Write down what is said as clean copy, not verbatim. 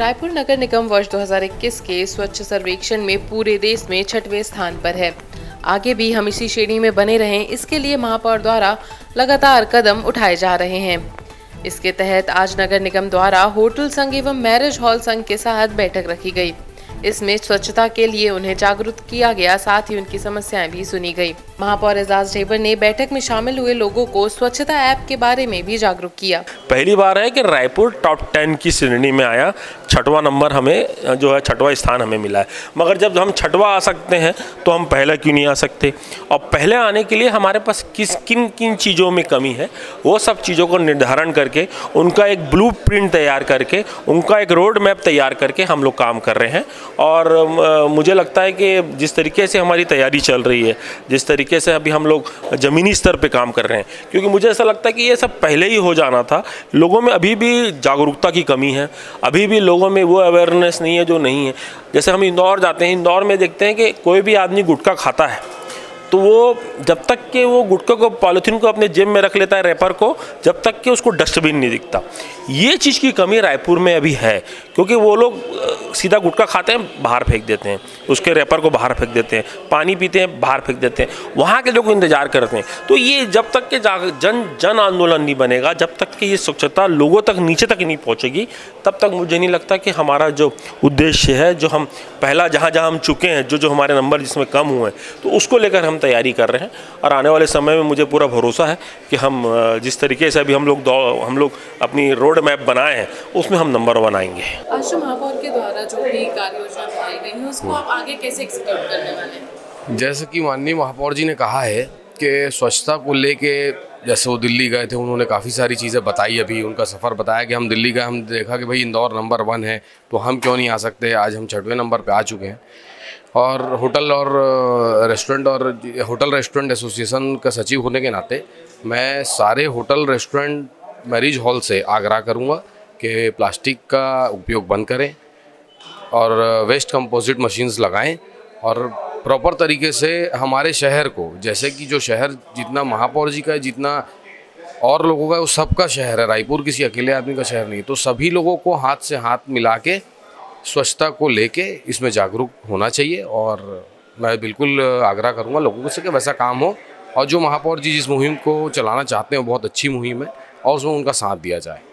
रायपुर नगर निगम वर्ष 2021 के स्वच्छ सर्वेक्षण में पूरे देश में 6वें स्थान पर है। आगे भी हम इसी श्रेणी में बने रहें, इसके लिए महापौर द्वारा लगातार कदम उठाए जा रहे हैं। इसके तहत आज नगर निगम द्वारा होटल संघ एवं मैरिज हॉल संघ के साथ बैठक रखी गई। इसमें स्वच्छता के लिए उन्हें जागरूक किया गया, साथ ही उनकी समस्याएं भी सुनी गई। महापौर एजाज ढेबर ने बैठक में शामिल हुए लोगों को स्वच्छता ऐप के बारे में भी जागरूक किया। पहली बार है कि रायपुर टॉप 10 की श्रेणी में आया, 6वां नंबर हमें जो है 6वां स्थान हमें मिला है। मगर जब हम 6वां आ सकते हैं तो हम पहला क्यों नहीं आ सकते, और पहले आने के लिए हमारे पास किन चीज़ों में कमी है वो सब चीज़ों को निर्धारण करके उनका एक ब्लूप्रिंट तैयार करके उनका एक रोड मैप तैयार करके हम लोग काम कर रहे हैं। और मुझे लगता है कि जिस तरीके से हमारी तैयारी चल रही है, जिस तरीके से अभी हम लोग ज़मीनी स्तर पे काम कर रहे हैं, क्योंकि मुझे ऐसा लगता है कि ये सब पहले ही हो जाना था। लोगों में अभी भी जागरूकता की कमी है, अभी भी लोगों में वो अवेयरनेस नहीं है जो नहीं है। जैसे हम इंदौर जाते हैं, इंदौर में देखते हैं कि कोई भी आदमी गुटखा खाता है तो वो जब तक कि वो गुटखा को पॉलीथीन को अपने जेब में रख लेता है, रैपर को, जब तक कि उसको डस्टबिन नहीं दिखता। ये चीज़ की कमी रायपुर में अभी है, क्योंकि वो लोग सीधा गुटखा खाते हैं, बाहर फेंक देते हैं, उसके रैपर को बाहर फेंक देते हैं, पानी पीते हैं, बाहर फेंक देते हैं, वहाँ के लोग इंतजार करते हैं। तो ये जब तक के जन आंदोलन नहीं बनेगा, जब तक कि ये स्वच्छता लोगों तक नीचे तक नहीं पहुँचेगी, तब तक मुझे नहीं लगता कि हमारा जो उद्देश्य है, जो हम पहला जहाँ हम चुके हैं, जो हमारे नंबर जिसमें कम हुए हैं, तो उसको लेकर हम तैयारी कर रहे हैं। और आने वाले समय में मुझे पूरा भरोसा है कि हम जिस तरीके से अभी हम लोग अपनी रोड मैप बनाए हैं उसमें हम नंबर वन आएंगे। आशा महापौर के द्वारा जो भी कार्ययोजना बनाई गई है उसको आप आगे कैसे एक्सिक्यूट करने वाले हैं? जैसे कि माननीय महापौर जी ने कहा है कि स्वच्छता को लेके, जैसे वो दिल्ली गए थे, उन्होंने काफ़ी सारी चीज़ें बताई, अभी उनका सफ़र बताया कि हम दिल्ली गए, हम देखा कि भाई इंदौर नंबर 1 है तो हम क्यों नहीं आ सकते। आज हम 6वें नंबर पर आ चुके हैं। और होटल और रेस्टोरेंट एसोसिएशन का सचिव होने के नाते मैं सारे होटल रेस्टोरेंट मैरिज हॉल से आग्रह करूंगा कि प्लास्टिक का उपयोग बंद करें और वेस्ट कंपोजिट मशीन्स लगाएं और प्रॉपर तरीके से हमारे शहर को, जैसे कि जो शहर जितना महापौर जी का है, जितना और लोगों का है, वो सबका शहर है। रायपुर किसी अकेले आदमी का शहर नहीं है, तो सभी लोगों को हाथ से हाथ मिला के स्वच्छता को लेके इसमें जागरूक होना चाहिए। और मैं बिल्कुल आग्रह करूंगा लोगों से कि वैसा काम हो, और जो महापौर जी जिस मुहिम को चलाना चाहते हैं वो बहुत अच्छी मुहिम है और उसमें उनका साथ दिया जाए।